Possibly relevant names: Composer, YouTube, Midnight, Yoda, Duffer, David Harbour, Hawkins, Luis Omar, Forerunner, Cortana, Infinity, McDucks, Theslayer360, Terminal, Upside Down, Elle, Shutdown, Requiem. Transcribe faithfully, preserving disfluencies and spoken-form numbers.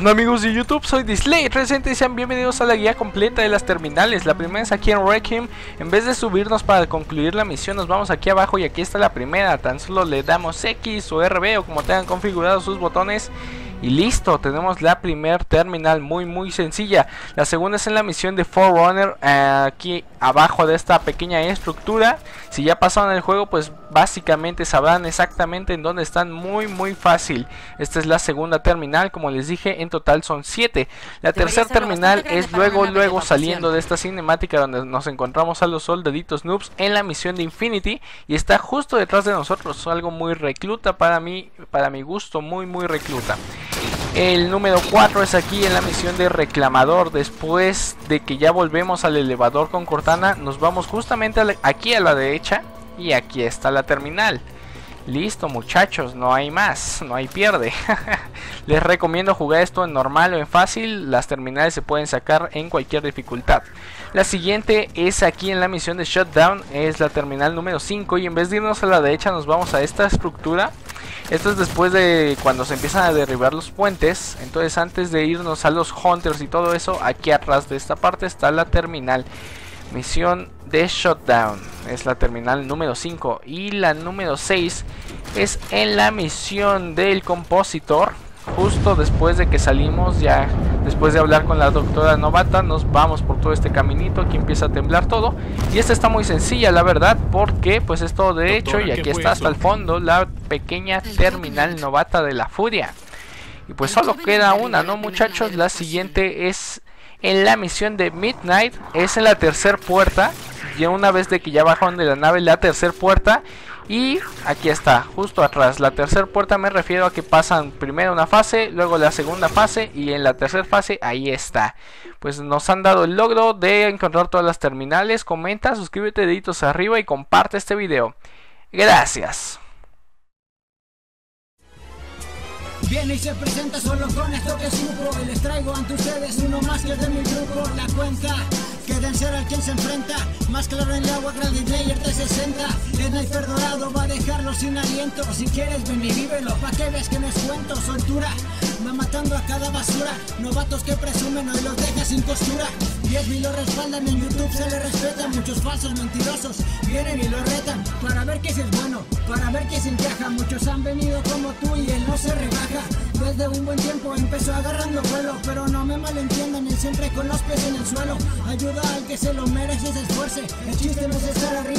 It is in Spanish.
Hola amigos de YouTube, soy Theslayer trescientos sesenta y sean bienvenidos a la guía completa de las terminales. La primera es aquí en Requiem. En vez de subirnos para concluir la misión, nos vamos aquí abajo y aquí está la primera. Tan solo le damos X o R B o como tengan configurados sus botones y listo, tenemos la primer terminal muy muy sencilla. La segunda es en la misión de Forerunner, eh, aquí abajo de esta pequeña estructura. Si ya pasaron el juego, pues básicamente sabrán exactamente en dónde están, muy muy fácil. Esta es la segunda terminal, como les dije, en total son siete. La tercera terminal es luego luego saliendo de esta cinemática donde nos encontramos a los soldaditos noobs en la misión de Infinity y está justo detrás de nosotros, algo muy recluta para mí, para mi gusto, muy muy recluta. El número cuatro es aquí en la misión de reclamador. Después de que ya volvemos al elevador con Cortana, nos vamos justamente a la, aquí a la derecha y aquí está la terminal. Listo muchachos, no hay más, no hay pierde. Les recomiendo jugar esto en normal o en fácil, las terminales se pueden sacar en cualquier dificultad. La siguiente es aquí en la misión de Shutdown, es la terminal número cinco y en vez de irnos a la derecha nos vamos a esta estructura. Esto es después de cuando se empiezan a derribar los puentes. Entonces antes de irnos a los hunters y todo eso, aquí atrás de esta parte está la terminal. Misión de Shutdown es la terminal número cinco. Y la número seis es en la misión del compositor. Justo después de que salimos, ya después de hablar con la doctora novata, nos vamos por todo este caminito. Aquí empieza a temblar todo. Y esta está muy sencilla, la verdad, porque pues es todo derecho. Y aquí está hasta el fondo la pequeña terminal novata de la furia. Y pues solo queda una, ¿no, muchachos? La siguiente es en la misión de Midnight. Es en la tercera puerta. Ya una vez de que ya bajaron de la nave, la tercera puerta. Y aquí está, justo atrás. La tercera puerta me refiero a que pasan primero una fase, luego la segunda fase y en la tercera fase, ahí está. Pues nos han dado el logro de encontrar todas las terminales. Comenta, suscríbete, deditos arriba y comparte este video. Gracias. Viene y se presenta solo con esto que supo y les traigo ante ustedes uno más que de mi grupo. La cuenta quédense al quien se enfrenta, más claro en el agua, grande Slayer trescientos sesenta. El sniper dorado va a dejarlo sin aliento. Si quieres ven y vívelo, pa' que ves que no es cuento. Soltura va matando a cada basura, novatos que presumen hoy los deja sin costura. Diez mil lo respaldan, en YouTube se le respeta. Muchos falsos mentirosos vienen y lo retan, para ver que si es bueno, para ver que se encaja. Muchos han venido como tú y él no se rebaja. Desde un buen tiempo empezó agarrando vuelo, pero no me malentiendan, él siempre con los pies en el suelo. Ayuda al que se lo merece y se esfuerce, el chiste no es estar arriba.